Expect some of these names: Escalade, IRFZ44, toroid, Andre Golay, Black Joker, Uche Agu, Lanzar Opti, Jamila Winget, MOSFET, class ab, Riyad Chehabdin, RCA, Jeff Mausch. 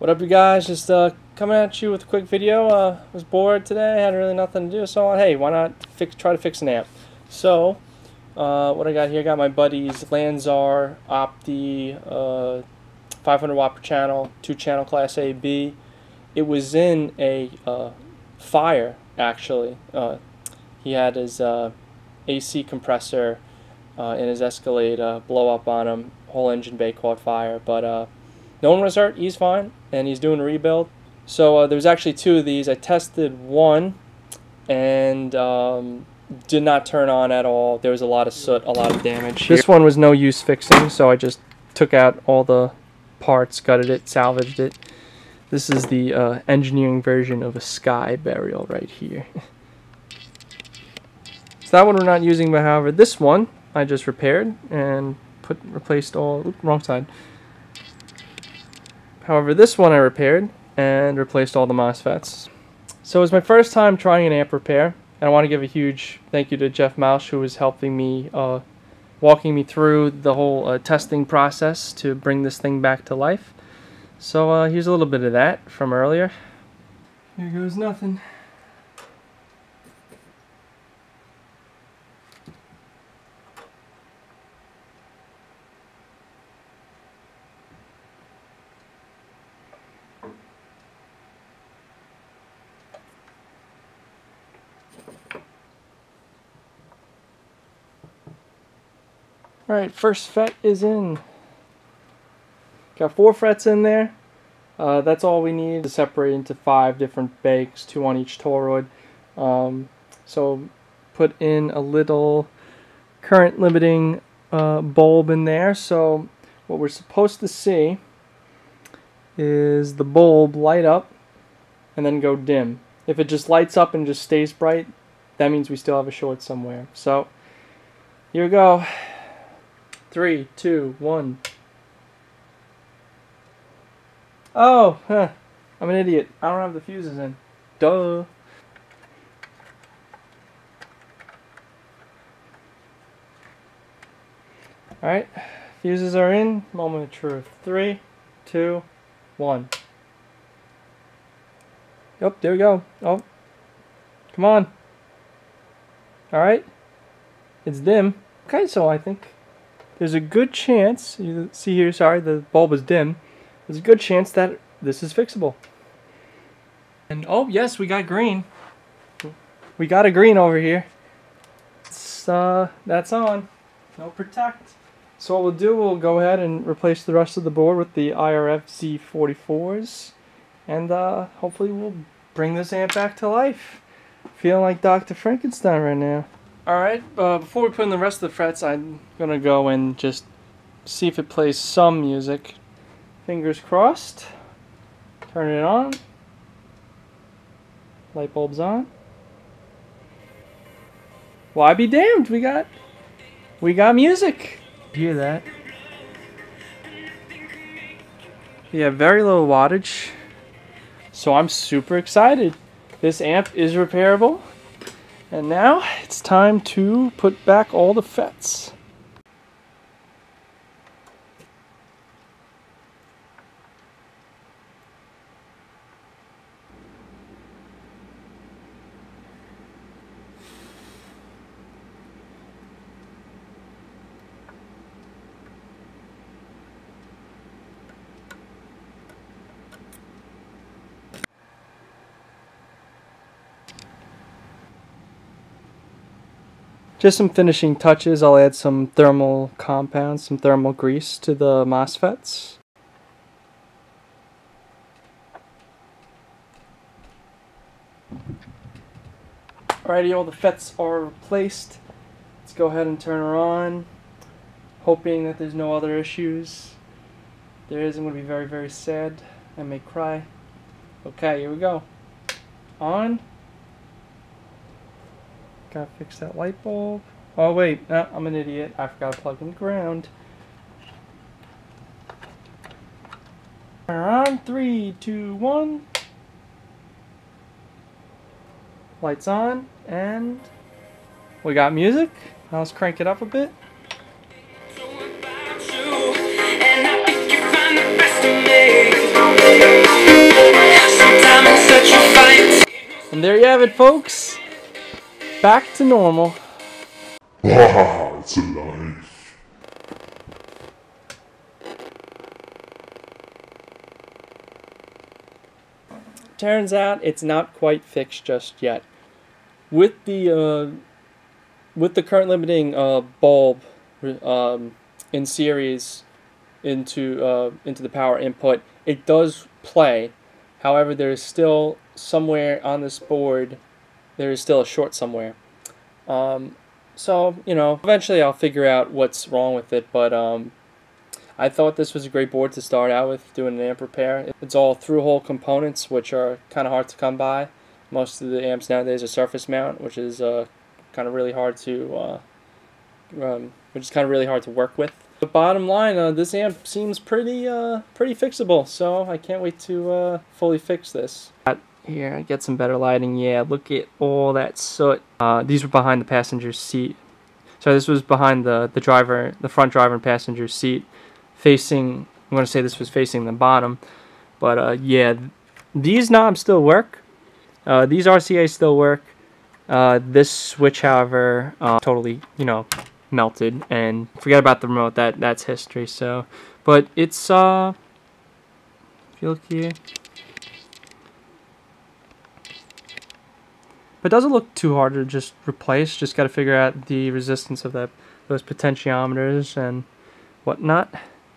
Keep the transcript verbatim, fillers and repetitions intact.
What up, you guys? Just uh, coming at you with a quick video. Uh, was bored today, had really nothing to do, so hey, why not fix, try to fix an amp? So, uh, what I got here, got my buddy's Lanzar Opti uh, five hundred watt per channel, two channel class A, B. It was in a uh, fire, actually. Uh, he had his uh, A C compressor uh, in his Escalade uh, blow up on him, whole engine bay caught fire, but uh, no one was hurt, he's fine, and he's doing a rebuild. So uh, there's actually two of these. I tested one and um, did not turn on at all. There was a lot of soot, a lot of damage. This one was no use fixing, so I just took out all the parts, gutted it, salvaged it. This is the uh, engineering version of a sky burial right here. So that one we're not using, but however, this one I just repaired and put replaced all, oops, wrong side. However, this one I repaired and replaced all the MOSFETs. So it was my first time trying an amp repair, and I want to give a huge thank you to Jeff Mausch, who was helping me, uh, walking me through the whole uh, testing process to bring this thing back to life. So uh, here's a little bit of that from earlier. Here goes nothing. Alright, first fret is in. Got four frets in there. Uh, that's all we need to separate into five different bakes, two on each toroid. Um, so put in a little current limiting uh, bulb in there. So what we're supposed to see is the bulb light up and then go dim. If it just lights up and just stays bright, that means we still have a short somewhere. So here we go. Three, two, one. Oh, huh. I'm an idiot. I don't have the fuses in. Duh. Alright, fuses are in. Moment of truth. Three, two, one. Yep, there we go. Oh, come on. Alright, it's dim. Okay, so I think there's a good chance, you see here, sorry, the bulb is dim. There's a good chance that this is fixable. And oh yes, we got green. We got a green over here. It's, uh, that's on. No protect. So what we'll do, we'll go ahead and replace the rest of the board with the I R F Z forty-fours. And uh, hopefully we'll bring this amp back to life. Feeling like Doctor Frankenstein right now. Alright, uh, before we put in the rest of the frets, I'm going to go and just see if it plays some music. Fingers crossed. Turn it on. Light bulb's on. Why be damned, we got, we got music. Hear that? Yeah, very low wattage. So I'm super excited. This amp is repairable. And now it's time to put back all the frets. Just some finishing touches. I'll add some thermal compounds, some thermal grease to the MOSFETs. Alrighty, all the frets are replaced. Let's go ahead and turn her on, hoping that there's no other issues. If there is, I'm going to be very, very sad. I may cry. Okay, here we go. On. Gotta fix that light bulb. Oh wait, no, I'm an idiot. I forgot to plug in the ground. Turn her on. Three, two, one. Lights on, and we got music. Now let's crank it up a bit. So And there you have it, folks. Back to normal. Wow, it's alive. Turns out it's not quite fixed just yet. With the uh, with the current limiting uh, bulb um, in series into uh, into the power input, it does play. However, there is still somewhere on this board, there is still a short somewhere. Um, so you know, eventually I'll figure out what's wrong with it. But um, I thought this was a great board to start out with, doing an amp repair. It's all through-hole components, which are kind of hard to come by. Most of the amps nowadays are surface mount, which is uh, kind of really hard to, uh, um, which is kind of really hard to work with. But bottom line, uh, this amp seems pretty, uh, pretty fixable. So I can't wait to uh, fully fix this. Here, get some better lighting. Yeah, look at all that soot. Uh, these were behind the passenger seat. So this was behind the the driver, the front driver and passenger seat. Facing, I'm going to say this was facing the bottom, but uh, yeah, these knobs still work, uh, these R C As still work, uh, this switch however, uh, totally, you know, melted, and forget about the remote, that, that's history, so, but it's, uh, if you look here, but doesn't look too hard to just replace, just got to figure out the resistance of that, those potentiometers and whatnot.